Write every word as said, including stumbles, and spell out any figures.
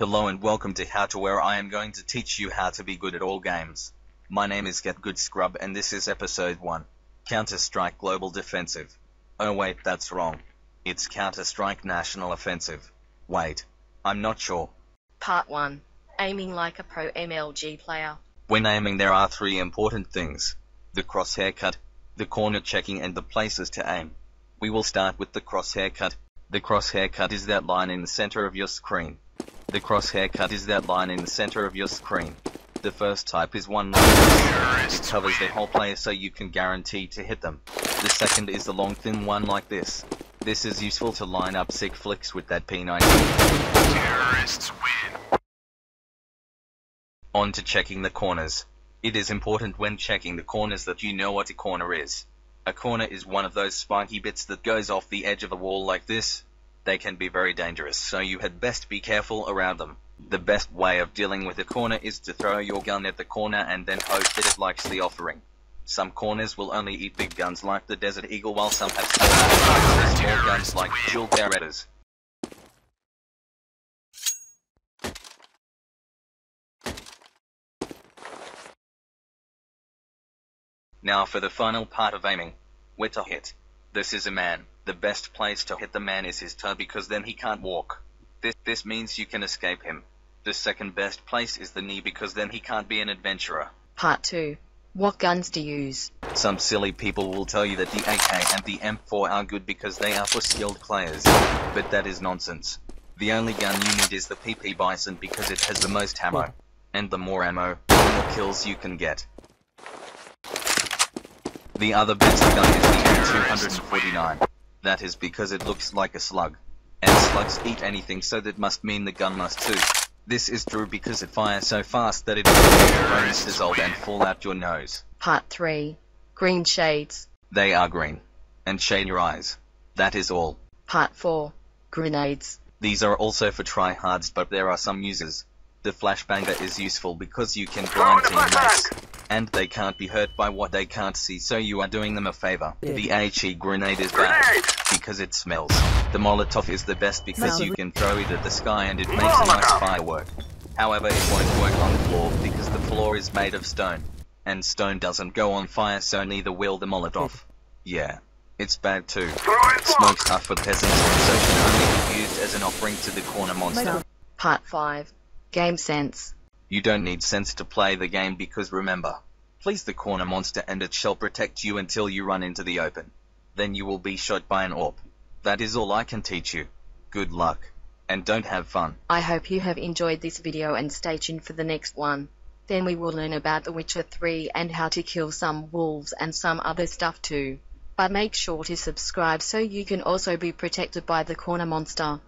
Hello and welcome to How To Where I am going to teach you how to be good at all games. My name is Get Good Scrub and this is episode one. Counter-Strike Global Defensive. Oh wait, that's wrong. It's Counter-Strike National Offensive. Wait, I'm not sure. Part one. Aiming like a pro M L G player. When aiming there are three important things. The crosshair cut, the corner checking and the places to aim. We will start with the crosshair cut. The crosshair cut is that line in the center of your screen. The crosshair cut is that line in the center of your screen. The first type is one line. It covers the whole player so you can guarantee to hit them. The second is the long thin one like this. This is useful to line up sick flicks with that P ninety. Terrorists win. On to checking the corners. It is important when checking the corners that you know what a corner is. A corner is one of those spiky bits that goes off the edge of a wall like this. They can be very dangerous, so you had best be careful around them. The best way of dealing with a corner is to throw your gun at the corner and then hope that it likes the offering. Some corners will only eat big guns like the Desert Eagle, while some have small, small guns like dual Berettas. Now for the final part of aiming. Where to hit. This is a man. The best place to hit the man is his toe because then he can't walk. This, this means you can escape him. The second best place is the knee because then he can't be an adventurer. Part two. What guns to use? Some silly people will tell you that the A K and the M four are good because they are for skilled players. But that is nonsense. The only gun you need is the P P Bison because it has the most ammo. And the more ammo, the more kills you can get. The other best gun is the M two forty-nine. That is because it looks like a slug. And slugs eat anything, so that must mean the gun must too. This is true because it fires so fast that it will make your bones dissolve and fall out your nose. Part three. Green shades. They are green. And shade your eyes. That is all. Part four. Grenades. These are also for tryhards, but there are some users. The Flashbanger is useful because you can blind teammates. And they can't be hurt by what they can't see, so you are doing them a favor. Yeah. The H E grenade is bad, because it smells. The Molotov is the best because you can throw it at the sky and it makes a nice firework. However, it won't work on the floor, because the floor is made of stone. And stone doesn't go on fire, so neither will the Molotov. Yeah, it's bad too. Smokes are for peasants, so can only be used as an offering to the corner monster. Part five. Game sense. You don't need sense to play the game because remember, please the corner monster and it shall protect you until you run into the open. Then you will be shot by an orb. That is all I can teach you. Good luck, and don't have fun. I hope you have enjoyed this video and stay tuned for the next one. Then we will learn about The Witcher three and how to kill some wolves and some other stuff too. But make sure to subscribe so you can also be protected by the corner monster.